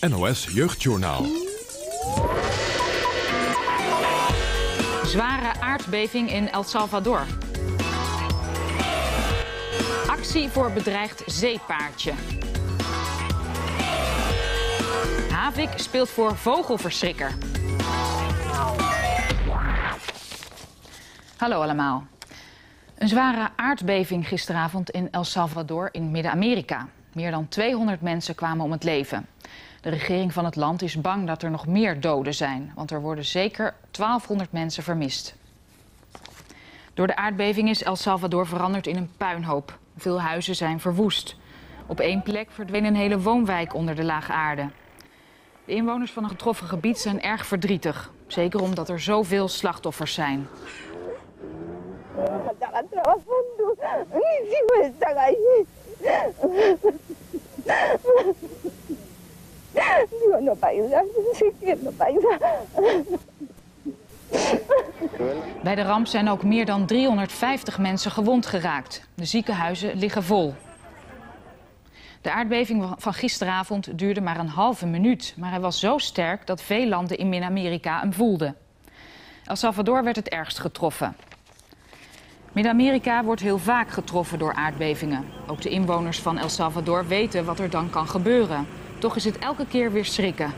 NOS Jeugdjournaal. Zware aardbeving in El Salvador. Actie voor bedreigd zeepaardje. Havik speelt voor vogelverschrikker. Hallo allemaal. Een zware aardbeving gisteravond in El Salvador in Midden-Amerika. Meer dan 200 mensen kwamen om het leven. De regering van het land is bang dat er nog meer doden zijn, want er worden zeker 1200 mensen vermist. Door de aardbeving is El Salvador veranderd in een puinhoop. Veel huizen zijn verwoest. Op één plek verdween een hele woonwijk onder de laag aarde. De inwoners van het getroffen gebied zijn erg verdrietig, zeker omdat er zoveel slachtoffers zijn. Bij de ramp zijn ook meer dan 350 mensen gewond geraakt. De ziekenhuizen liggen vol. De aardbeving van gisteravond duurde maar een halve minuut, maar hij was zo sterk dat veel landen in Midden-Amerika hem voelden. El Salvador werd het ergst getroffen. Midden-Amerika wordt heel vaak getroffen door aardbevingen. Ook de inwoners van El Salvador weten wat er dan kan gebeuren. Toch is het elke keer weer schrikken.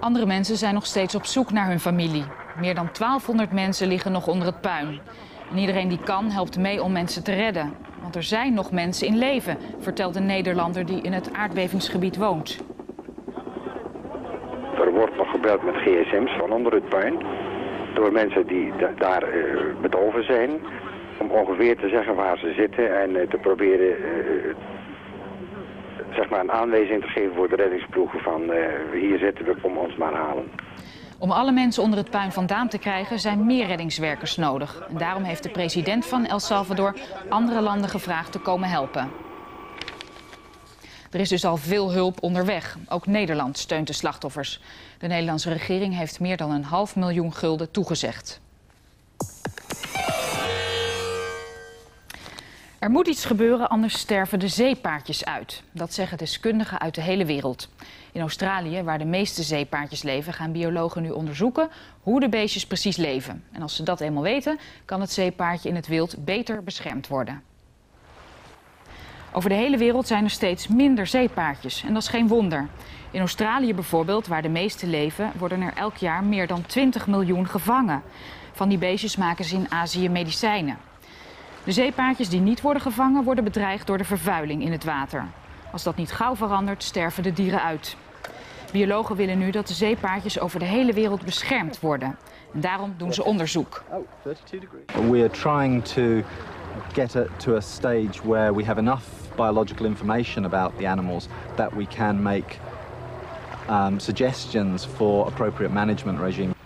Andere mensen zijn nog steeds op zoek naar hun familie. Meer dan 1200 mensen liggen nog onder het puin. En iedereen die kan, helpt mee om mensen te redden. Want er zijn nog mensen in leven, vertelt een Nederlander die in het aardbevingsgebied woont. Er wordt nog gebeld met gsm's van onder het puin. Door mensen die daar bedolven zijn. Om ongeveer te zeggen waar ze zitten en te proberen zeg maar een aanwijzing te geven voor de reddingsploegen van hier zitten we, kom ons maar halen. Om alle mensen onder het puin vandaan te krijgen zijn meer reddingswerkers nodig. En daarom heeft de president van El Salvador andere landen gevraagd te komen helpen. Er is dus al veel hulp onderweg. Ook Nederland steunt de slachtoffers. De Nederlandse regering heeft meer dan $500.000 toegezegd. Er moet iets gebeuren, anders sterven de zeepaardjes uit. Dat zeggen deskundigen uit de hele wereld. In Australië, waar de meeste zeepaardjes leven, gaan biologen nu onderzoeken hoe de beestjes precies leven. En als ze dat eenmaal weten, kan het zeepaardje in het wild beter beschermd worden. Over de hele wereld zijn er steeds minder zeepaardjes. En dat is geen wonder. In Australië bijvoorbeeld, waar de meeste leven, worden er elk jaar meer dan 20 miljoen gevangen. Van die beestjes maken ze in Azië medicijnen. De zeepaardjes die niet worden gevangen, worden bedreigd door de vervuiling in het water. Als dat niet gauw verandert, sterven de dieren uit. Biologen willen nu dat de zeepaardjes over de hele wereld beschermd worden. En daarom doen ze onderzoek. We are trying to get it to a stage where we have enough biological information about the animals that we can make suggestions for appropriate management regime.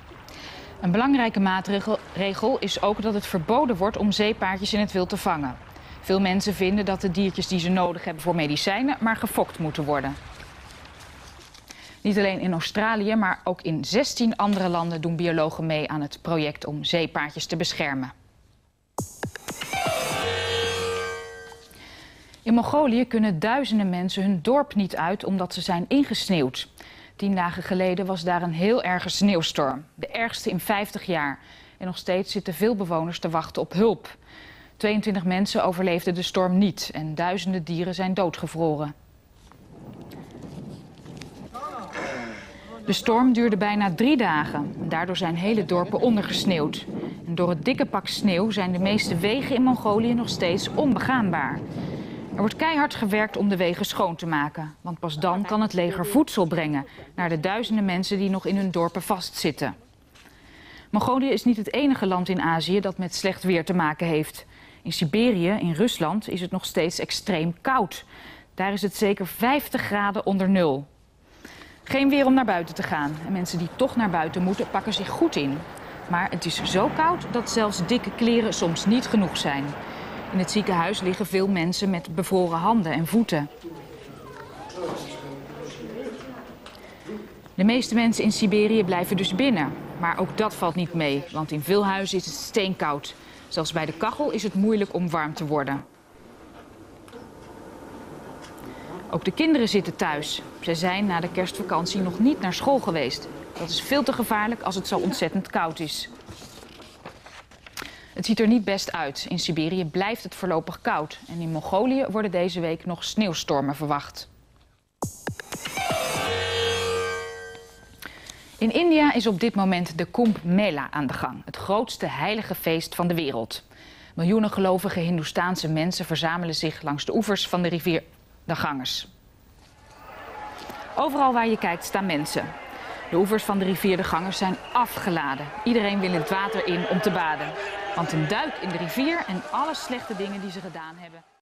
Een belangrijke maatregel is ook dat het verboden wordt om zeepaardjes in het wild te vangen. Veel mensen vinden dat de diertjes die ze nodig hebben voor medicijnen maar gefokt moeten worden. Niet alleen in Australië, maar ook in 16 andere landen doen biologen mee aan het project om zeepaardjes te beschermen. In Mongolië kunnen duizenden mensen hun dorp niet uit omdat ze zijn ingesneeuwd. 10 dagen geleden was daar een heel erge sneeuwstorm. De ergste in 50 jaar. En nog steeds zitten veel bewoners te wachten op hulp. 22 mensen overleefden de storm niet en duizenden dieren zijn doodgevroren. De storm duurde bijna 3 dagen. Daardoor zijn hele dorpen ondergesneeuwd. En door het dikke pak sneeuw zijn de meeste wegen in Mongolië nog steeds onbegaanbaar. Er wordt keihard gewerkt om de wegen schoon te maken. Want pas dan kan het leger voedsel brengen naar de duizenden mensen die nog in hun dorpen vastzitten. Mongolië is niet het enige land in Azië dat met slecht weer te maken heeft. In Siberië, in Rusland, is het nog steeds extreem koud. Daar is het zeker 50 graden onder nul. Geen weer om naar buiten te gaan. En mensen die toch naar buiten moeten, pakken zich goed in. Maar het is zo koud dat zelfs dikke kleren soms niet genoeg zijn. In het ziekenhuis liggen veel mensen met bevroren handen en voeten. De meeste mensen in Siberië blijven dus binnen. Maar ook dat valt niet mee, want in veel huizen is het steenkoud. Zelfs bij de kachel is het moeilijk om warm te worden. Ook de kinderen zitten thuis. Zij zijn na de kerstvakantie nog niet naar school geweest. Dat is veel te gevaarlijk als het zo ontzettend koud is. Het ziet er niet best uit. In Siberië blijft het voorlopig koud. En in Mongolië worden deze week nog sneeuwstormen verwacht. In India is op dit moment de Kumbh Mela aan de gang. Het grootste heilige feest van de wereld. Miljoenen gelovige Hindoestaanse mensen verzamelen zich langs de oevers van de rivier de Ganges. Overal waar je kijkt staan mensen. De oevers van de rivier de Ganges zijn afgeladen. Iedereen wil het water in om te baden. Want een duik in de rivier en alle slechte dingen die ze gedaan hebben...